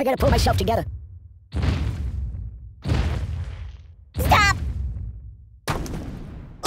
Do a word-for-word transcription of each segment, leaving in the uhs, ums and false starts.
I gotta pull myself together. Stop!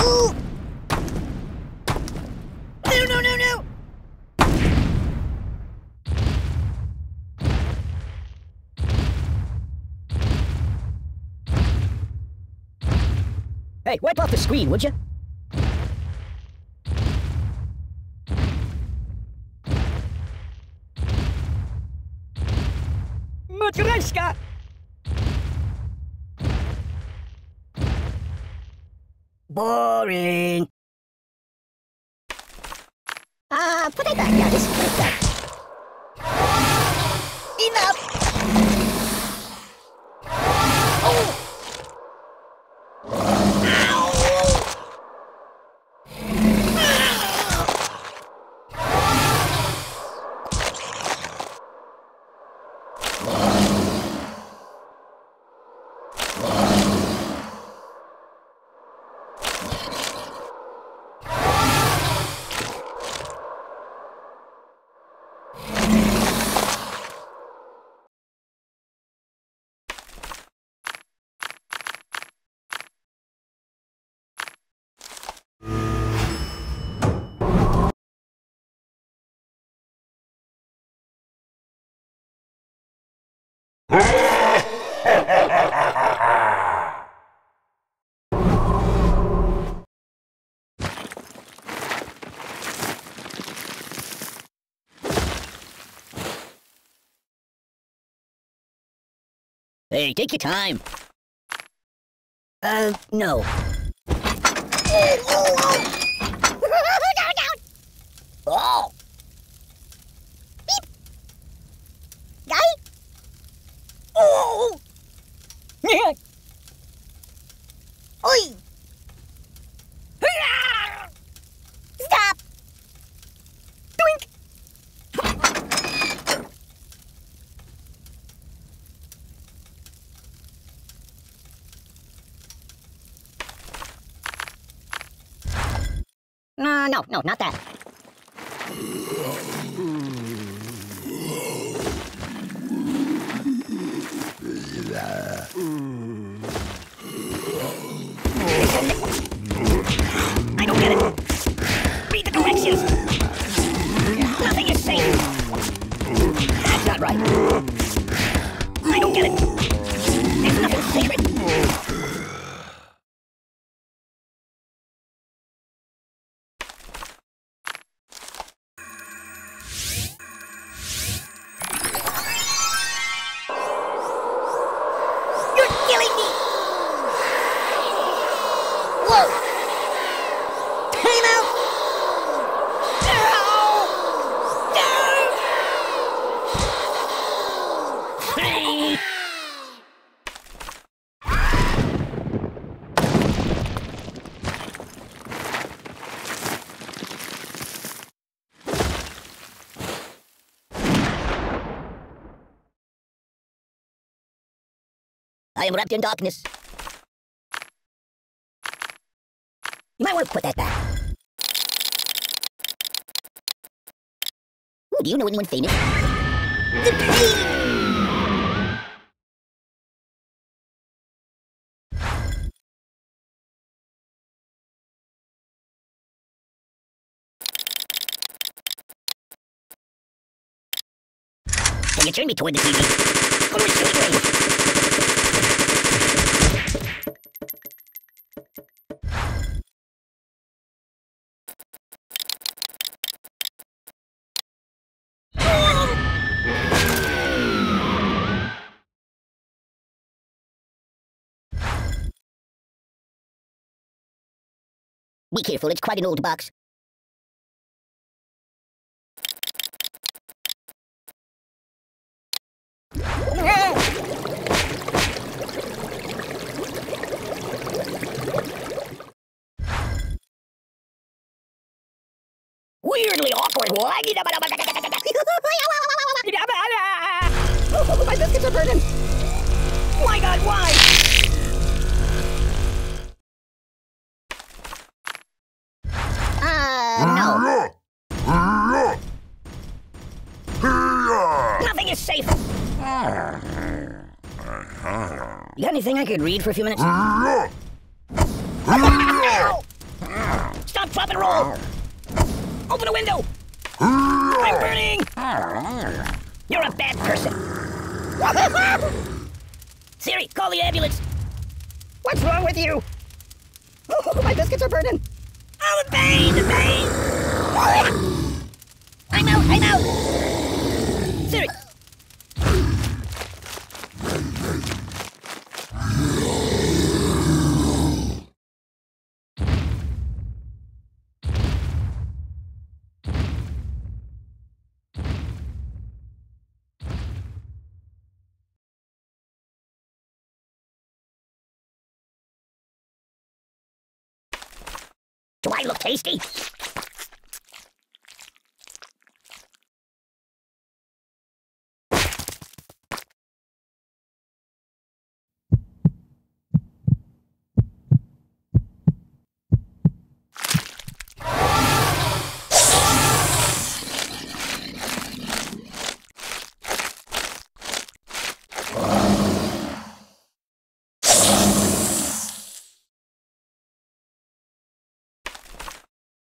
Ooh! No, no, no, no! Hey, wipe off the screen, would you? Matryoshka! Boring. Ah, uh, put it back. Yeah, this is put it back. Enough. Oh. Hey, take your time. Uh, no. Oh! Beep! Guy? Oh! Oi! Stop! Doink! No, no, no, not that. I don't get it. Read the directions. Nothing is safe. That's not right. I don't get it. There's nothing sacred. I am wrapped in darkness. You might want to put that back. Ooh, do you know anyone famous? The Can you turn me toward the T V? Or should I? Be careful, it's quite an old box. Weirdly awkward. Why? My biscuits are burning. My God, why? No. Nothing is safe. You got anything I could read for a few minutes? Stop, drop, and roll! Open a window! I'm burning! You're a bad person. Siri, call the ambulance! What's wrong with you? Oh, my biscuits are burning! Oh, the pain! The pain! I'm out! I'm out! Siri! Do I look tasty?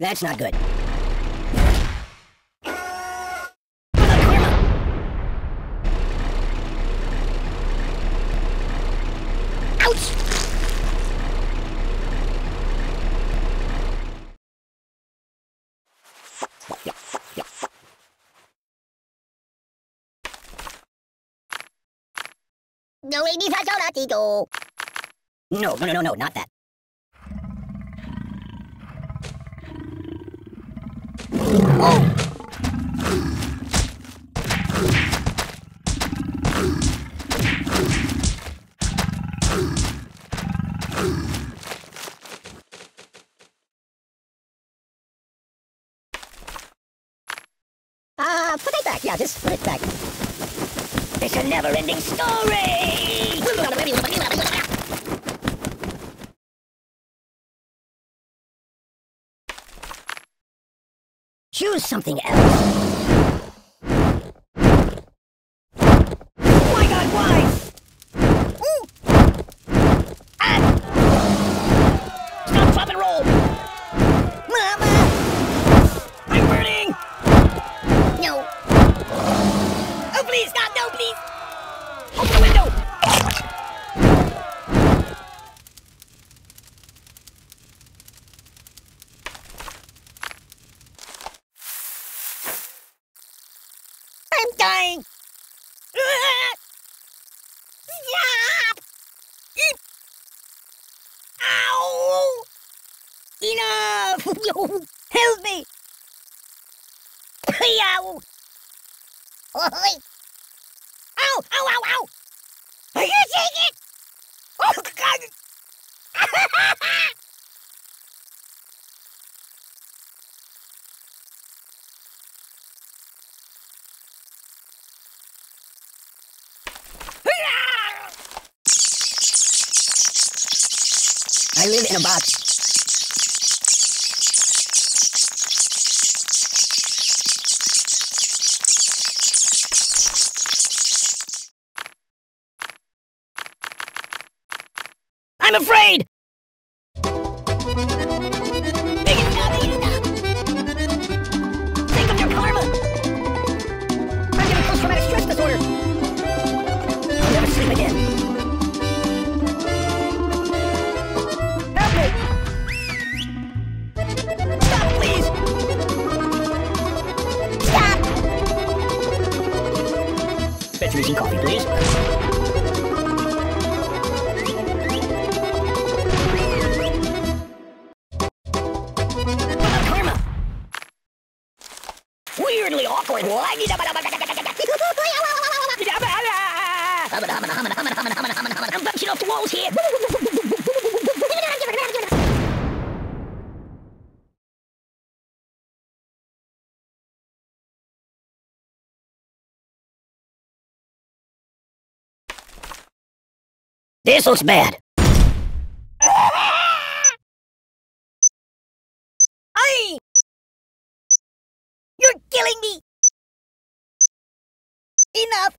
That's not good. Ouch! No, no, no, no, not that. Oh! Ah, uh, put it back. Yeah, just put it back. It's a never-ending story! Choose something else. My God, why? Ooh. Ah. Stop, drop, and roll! Mama! I'm burning! No. Oh, please, God, no, please! Open the window! Dying! Ow! Enough! Help me! Ow! Ow! Ow! Ow! Ow! Are you taking it? Oh God! I live in a box. I'm afraid! Think of your karma! I'm getting post-traumatic stress disorder! I'll never sleep again. Freezing coffee, please. Karma. Weirdly awkward. I'm bouncing off the walls here. This looks bad. Aye. You're killing me. Enough.